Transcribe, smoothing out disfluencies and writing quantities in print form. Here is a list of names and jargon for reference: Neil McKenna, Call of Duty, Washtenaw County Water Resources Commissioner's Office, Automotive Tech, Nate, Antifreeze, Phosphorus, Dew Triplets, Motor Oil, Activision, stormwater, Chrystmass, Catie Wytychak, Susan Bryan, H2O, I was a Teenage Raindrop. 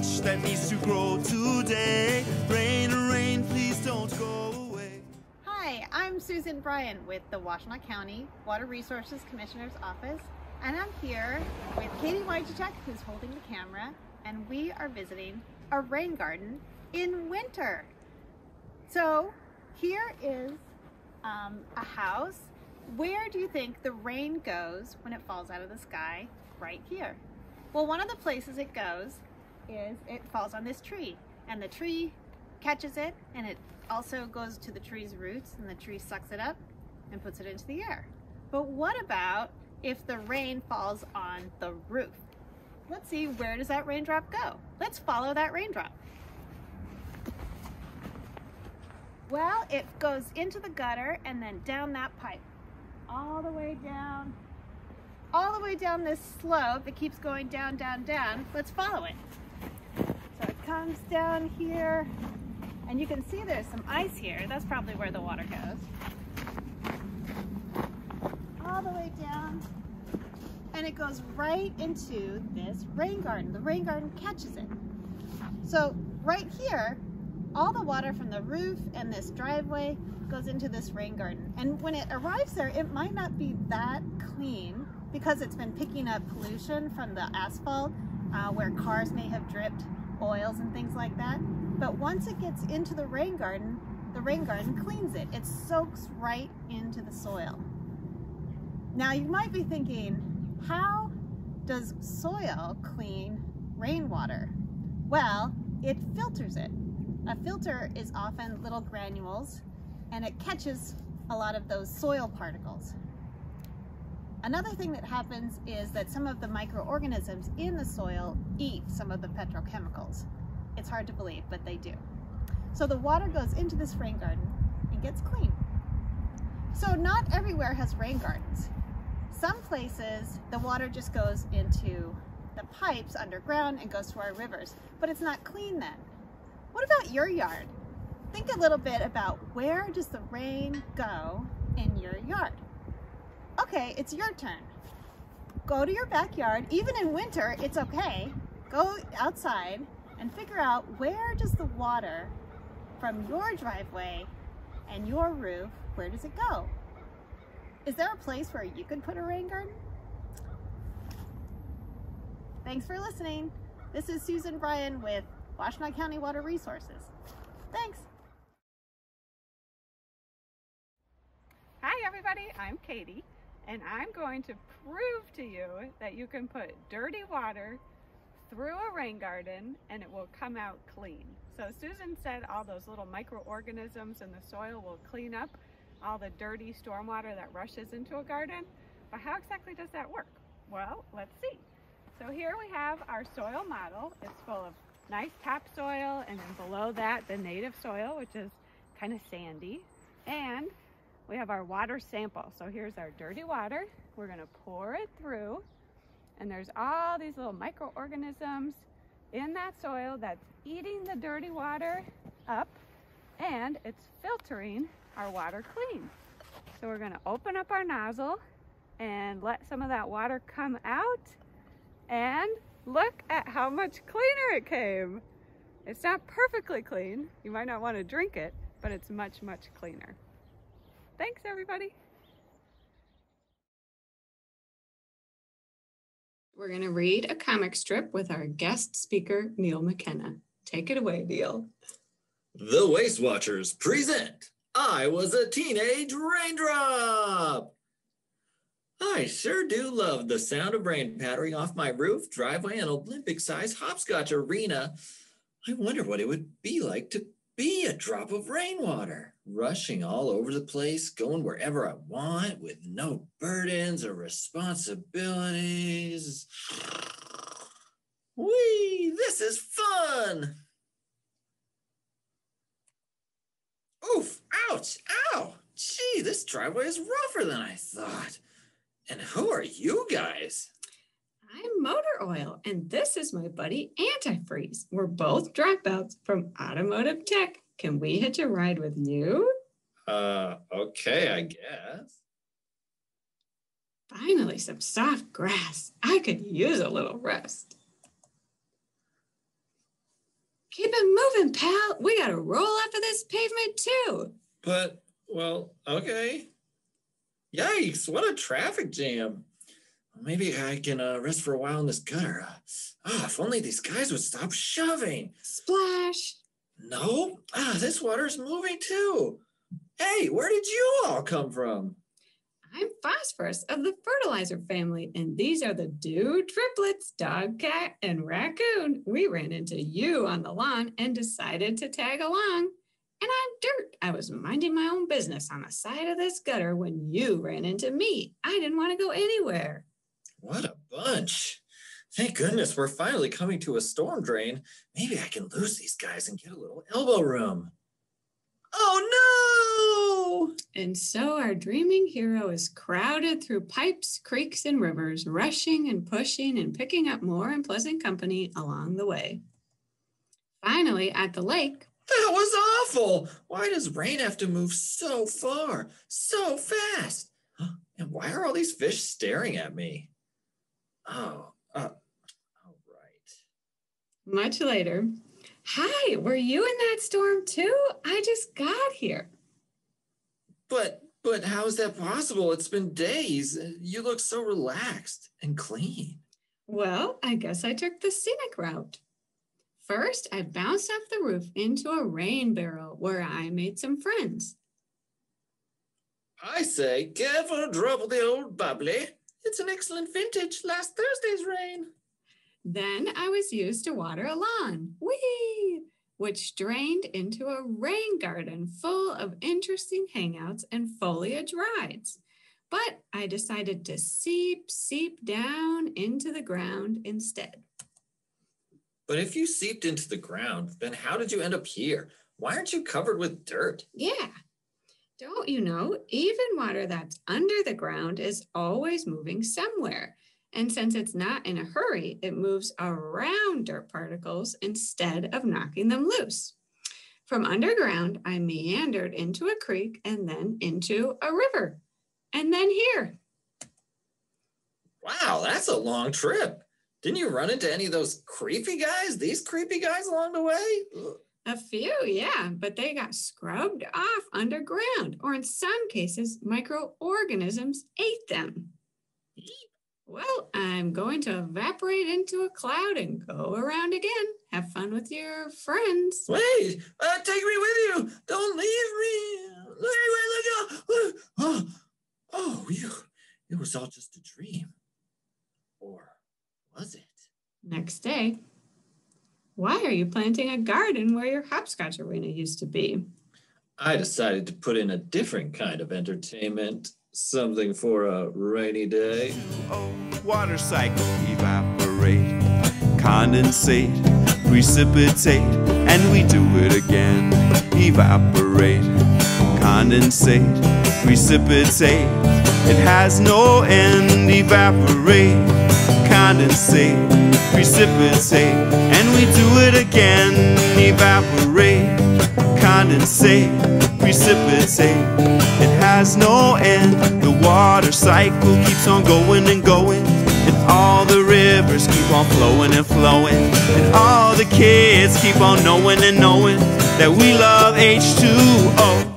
much that needs to grow today. Rain, rain, please don't go away. Hi, I'm Susan Bryan with the Washtenaw County Water Resources Commissioner's Office, and I'm here with Catie Wytychak, who's holding the camera, and we are visiting a rain garden in winter. So here is a house. Where do you think the rain goes when it falls out of the sky? Right here. Well, one of the places it goes is it falls on this tree, and the tree catches it, and it also goes to the tree's roots, and the tree sucks it up and puts it into the air. But what about if the rain falls on the roof? Let's see, where does that raindrop go? Let's follow that raindrop. Well, it goes into the gutter and then down that pipe, all the way down this slope. It keeps going down, down, down. Let's follow it. So it comes down here, and you can see there's some ice here. That's probably where the water goes. All the way down, and it goes right into this rain garden. The rain garden catches it. So right here, all the water from the roof and this driveway goes into this rain garden. And when it arrives there, it might not be that clean because it's been picking up pollution from the asphalt where cars may have dripped oils and things like that. But once it gets into the rain garden cleans it. It soaks right into the soil. Now you might be thinking, how does soil clean rainwater? Well, it filters it. A filter is often little granules, and it catches a lot of those soil particles. Another thing that happens is that some of the microorganisms in the soil eat some of the petrochemicals. It's hard to believe, but they do. So the water goes into this rain garden and gets clean. So not everywhere has rain gardens. Some places the water just goes into the pipes underground and goes to our rivers, but it's not clean then. What about your yard? Think a little bit about, where does the rain go in your yard? Okay, it's your turn. Go to your backyard. Even in winter, it's okay. Go outside and figure out, where does the water from your driveway and your roof, where does it go? Is there a place where you could put a rain garden? Thanks for listening. This is Susan Bryan with Washtenaw County Water Resources. Thanks. Hi everybody, I'm Catie, and I'm going to prove to you that you can put dirty water through a rain garden and it will come out clean. So Susan said all those little microorganisms in the soil will clean up all the dirty stormwater that rushes into a garden. But how exactly does that work? Well, let's see. So here we have our soil model. It's full of nice topsoil, and then below that the native soil, which is kind of sandy, and we have our water sample. So here's our dirty water. We're going to pour it through, and there's all these little microorganisms in that soil that's eating the dirty water up, and it's filtering our water clean. So we're going to open up our nozzle and let some of that water come out, and look at how much cleaner it came. It's not perfectly clean. You might not want to drink it, but it's much, much cleaner. Thanks, everybody. We're going to read a comic strip with our guest speaker, Neil McKenna. Take it away, Neil. The Waste Watchers present I Was a Teenage Raindrop. I sure do love the sound of rain pattering off my roof, driveway, and Olympic-sized hopscotch arena. I wonder what it would be like to be a drop of rainwater, rushing all over the place, going wherever I want, with no burdens or responsibilities. Whee! This is fun! Oof! Ouch! Ow! Gee, this driveway is rougher than I thought. And who are you guys? I'm Motor Oil, and this is my buddy Antifreeze. We're both dropouts from Automotive Tech. Can we hitch a ride with you? Okay, I guess. Finally, some soft grass. I could use a little rest. keep it moving, pal. We got to roll off of this pavement too. But, well, okay. Yikes, what a traffic jam. Maybe I can rest for a while in this gutter. If only these guys would stop shoving. Splash. No, this water's moving too. Hey, where did you all come from? I'm Phosphorus of the fertilizer family, and these are the Dew Triplets, Dog, Cat, and Raccoon. We ran into you on the lawn and decided to tag along. And on dirt, I was minding my own business on the side of this gutter when you ran into me. I didn't want to go anywhere. What a bunch. Thank goodness we're finally coming to a storm drain. Maybe I can lose these guys and get a little elbow room. Oh no! And so our dreaming hero is crowded through pipes, creeks, and rivers, rushing and pushing and picking up more unpleasant company along the way. Finally, at the lake. That was awful! Why does rain have to move so far, so fast? And why are all these fish staring at me? All right. Much later. Hi, were you in that storm too? I just got here. But how is that possible? It's been days. You look so relaxed and clean. Well, I guess I took the scenic route. First, I bounced off the roof into a rain barrel where I made some friends. I say, careful, drop the old bubbly. It's an excellent vintage, last Thursday's rain. Then I was used to water a lawn, whee, which drained into a rain garden full of interesting hangouts and foliage rides. But I decided to seep down into the ground instead. But if you seeped into the ground, then how did you end up here? Why aren't you covered with dirt? Yeah. Don't you know, even water that's under the ground is always moving somewhere. And since it's not in a hurry, it moves around dirt particles instead of knocking them loose. From underground, I meandered into a creek and then into a river. And then here. Wow, that's a long trip. Didn't you run into any of those creepy guys, these creepy guys along the way? Ugh. A few, yeah, but they got scrubbed off underground, or in some cases, microorganisms ate them. Well, I'm going to evaporate into a cloud and go around again. Have fun with your friends. Wait, take me with you. Don't leave me. Look, it was all just a dream. Or was it? Next day. Why are you planting a garden where your hopscotch arena used to be? I decided to put in a different kind of entertainment. Something for a rainy day. Water cycle, evaporate, condensate, precipitate, and we do it again. Evaporate, condensate, precipitate, it has no end. Evaporate, condensate, precipitate, and we do it again. Evaporate, condensate, precipitate, it has no end. The water cycle keeps on going and going, and all the rivers keep on flowing and flowing, and all the kids keep on knowing and knowing that we love H2O.